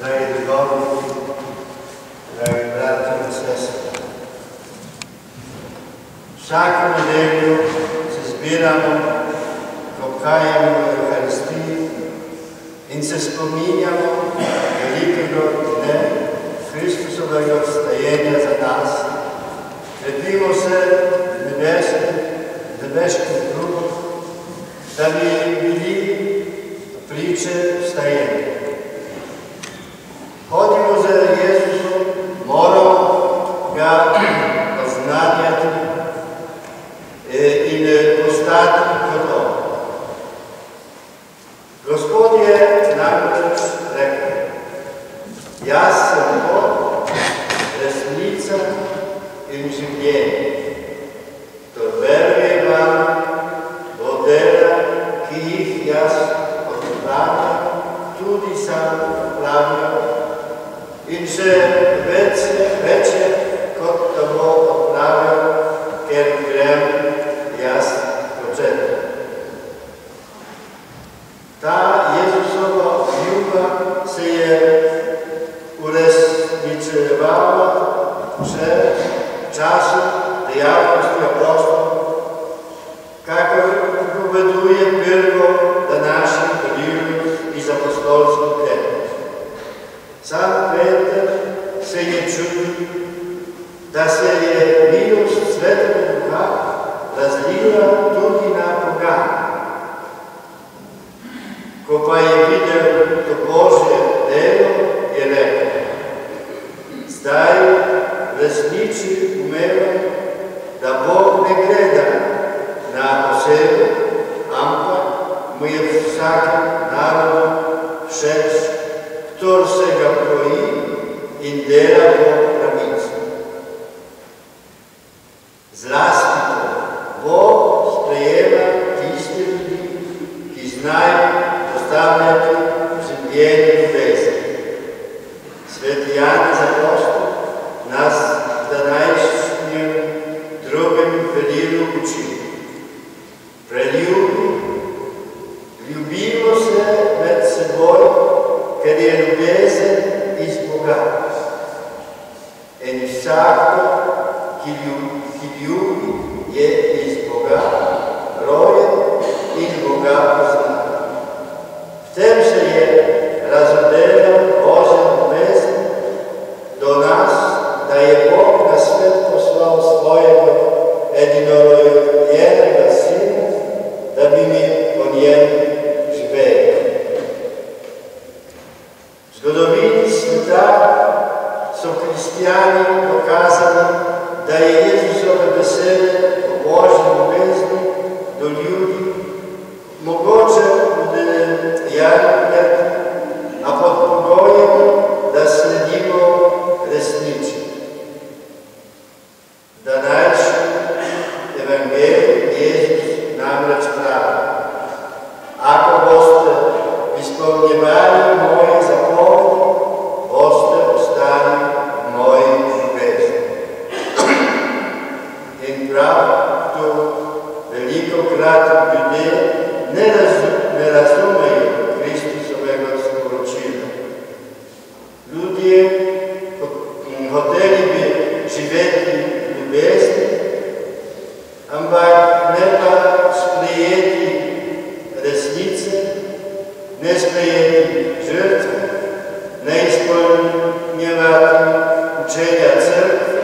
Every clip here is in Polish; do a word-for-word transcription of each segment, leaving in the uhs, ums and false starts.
dragi duhovniki, dragi brati in sestre. Vsako nedeljo se zbiramo, pokajamo v Evharistiji in se spominjamo velikega dne Kristusovega vstajenja za nas. Kretimo se v nebeškem drugu, da bi bili priče vstajenja. Hodimo za Jezusom, moramo ga poznati in postati kot on. Gospod je namreč rekel: jaz sem Bog, resnica in življenje. To veruje vam do dela, ki jih jaz odpravljam, tudi sam odpravljam. In še večje, kot to bo odpravljal, ker grem jaz početi. Ta Jezusova ljubav se je uresničevala vse času dejavnosti apostolov, kakor poveduje prvo današnje priljubo iz apostolskih knjig. Sam Peter se je čudil, da se je milost Svetega Duha razlila tudi na pogane. Ko pa je videl to Božje delo, je rekel: zdaj resnici umevam, da Bog ne gleda na osebe, ampak mu je vsak narod všeč, kdor se ga boji in dela po pravici. Zlasti Bog sprejema tiste ljudi, ki znajo postavljati življenje ljubezni. Sveti Janez Apostol nas v današnjem drugem prelivu uči: preljubi, ljubimo se med seboj, ker je ljubezen iz Boga. In vsako, ki ljubi, je iz Boga rojen in Boga pozna. V tem se je razodela Božja ljubezen do nas, da je Bog na svet poslal svojega edinorojenega Sina, da bi mi o njem živeli. V zgodovini sveta so kristijani dokazali, da je Jezusove besede o Božji ljubezni do ljudi mogoče udejanjati, a pod pogojem, da sledimo resnici. Današnji evangelij Jezus namreč pravi: ako boste izpolnjevali moje zapovedi, velikokrat ljudje ne razumejo Kristusovega sporočila. Ljudje hoteli bi živeti v ljubezni, ampak ne pa sprejeti resnice, ne sprejeti žrtve, ne izpolnjevati učenja Crkve,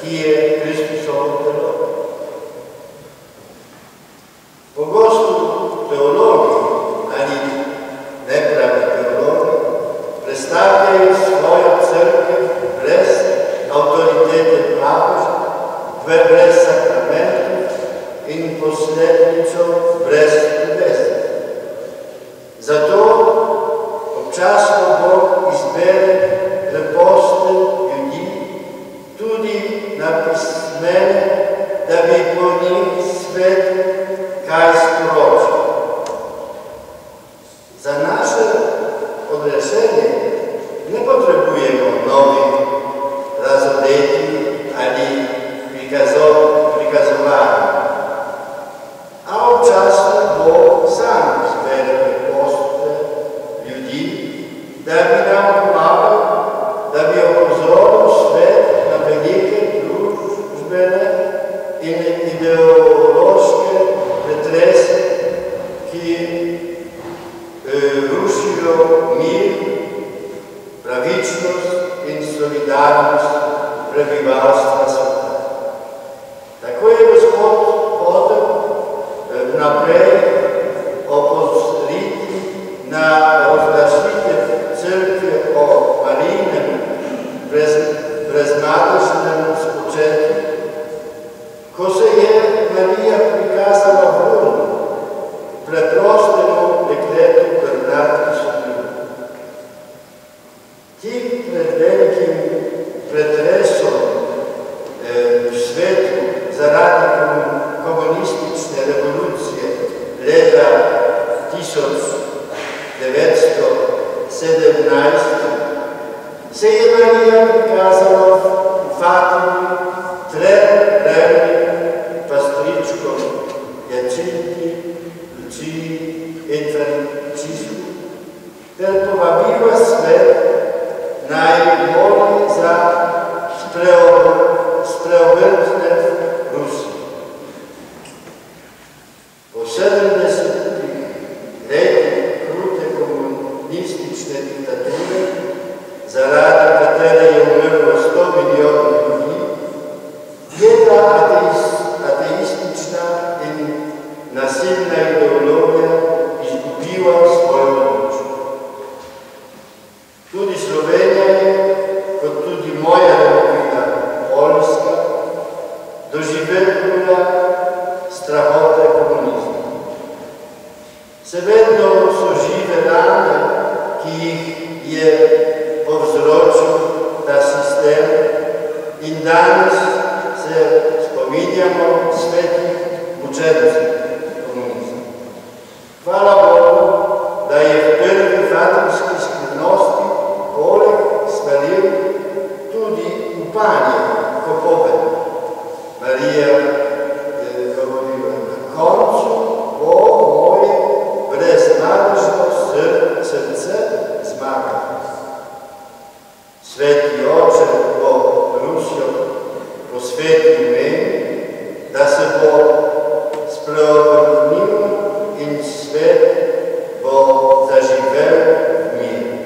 ki je Kristusovo telo. Pogosto teologi ali nepravi teologi predstavljajo svojo crkvo brez avtoritete papeža, brez sakramentov in posrednikov, brez ljubezni. Zato občasno Bog izbere preproste ljudi, tudi napismene, da bi po njih svet kaj sporoča. Za naše odrešenje ne potrebujemo novih razodetij ali prikazovanj, a občasno Bog sam izbere preproste ljudi, da bi nam pomagal, da bi opozoril svet na velike družbene in ideološke pretrese, ki rušijo mir, pravičnost in solidarnost prebivalstva sveta. Tako je Gospod hotel naprej opozoriti na razglasitev Cerkve o Marijinem brezmatežnem spočetju. Ko se je Marija prikazala vrlo preprostemu dekletu krvnatih sodil. Tik pred velikim pretresom v svetu zaradi komunistične revolucije leta tisoč devetsto sedemnajst se je Marija prikazala v Fatimi trem revnim pastričkom Jacinti, Luciji in Francisku ter povabila svet naj boli za spreobrtne Rusi. Po sedemdesetih letih krute komunistične diktature, zaradi katere je umrlo sto milijonov ljudi, je ta ateistična in nasilna ideologija izgubila svojo moč. Tudi Slovenija je, kot tudi moja republika Poljska, doživela strahote komunizma. Se vedno so žive rane, ki jih je povzročil ta sistem in danes se spominjamo svetih mučencev komunizma. Hvala Bogu, da je v prvi fatimski skrivnosti poleg stvaril tudi upanje popoved. Marija je govorila, na koncu bo moje brezmatežno srce zmagalo. Sveti Oče bo Rusijo posvetil meni, da se bo spreobrnil in svet bo zaživel v miru.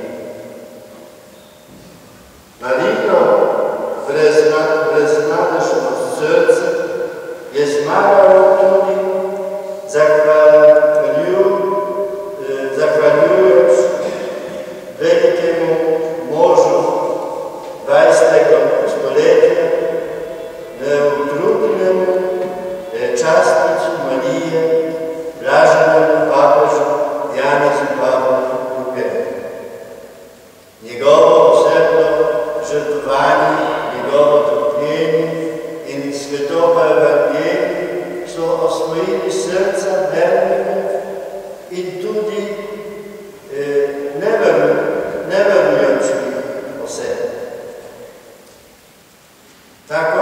Maligno brezmatežno srce je zmagalo tudi zahvaljujoč velikemu možu dvajsetega stoletja, neutrudnemu častniku Marije, blaženemu papežu Janezu Pavlu drugemu. Njegovo osebno žrtvovanje, njegovo trpljenje in svetoba evangelij so osvojili srca vernikov in tudi neverujočih oseb. Tako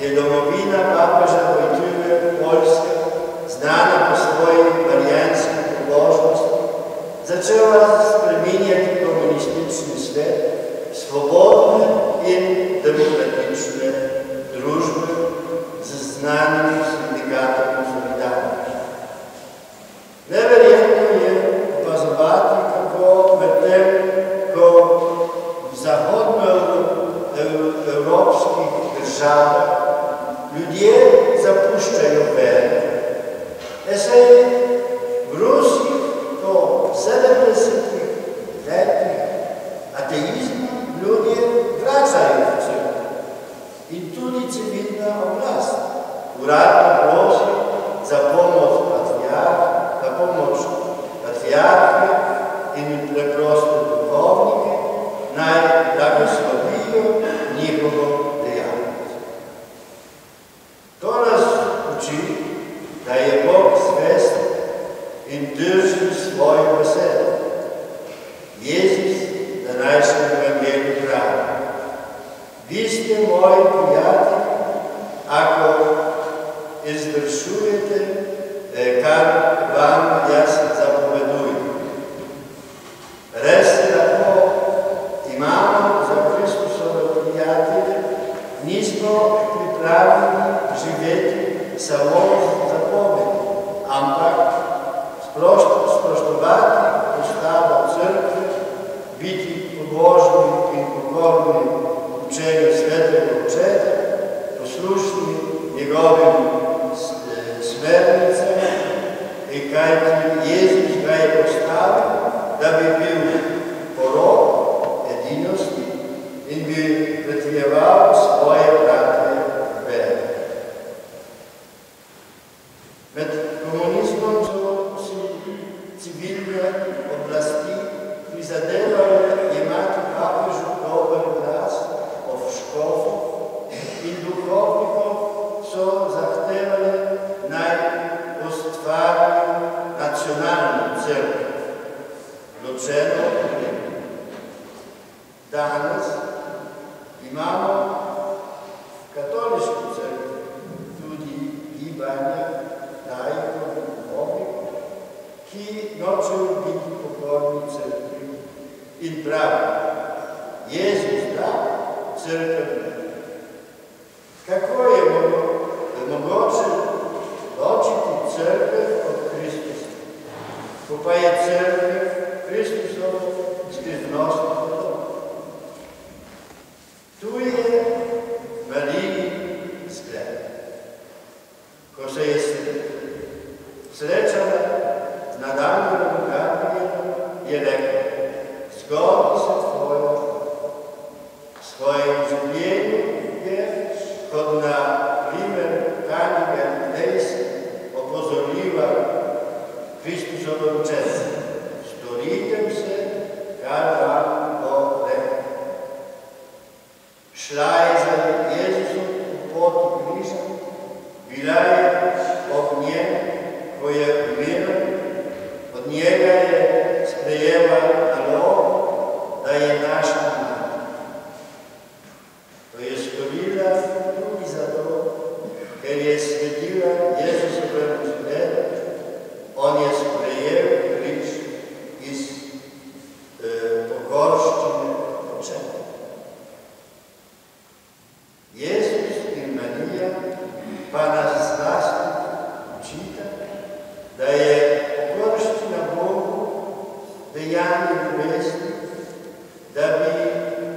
je domovina papeža Vojtile Poljske, znana po svoji marijanski pobožnosti, začela spreminjati komunistični svet, svobodne in demokratične družbe z znanim sindikatom solidarnosti. Neverjetno je opazovati, kako med tem, ko v zahodnoevropskih državah ljudje zapuščajo vero. E se je v Rusiji po sedemdesetih letih ateizma ljudje vračajo v crkvo in tudi civilna oblast uradno prosi za pomoč patriarha in preproste duhovnike, naj blagoslovijo njihovo dejavnost. To nas uči, da je Bog svesten in drži svojo besedo. Jezus v današnjem evangeliju pravi: "Vi ste moji prijatelji, ako izvršujete, kar vam jaz zapovedujem." Res da je koriščila Bogu dejanje ljubezni, da bi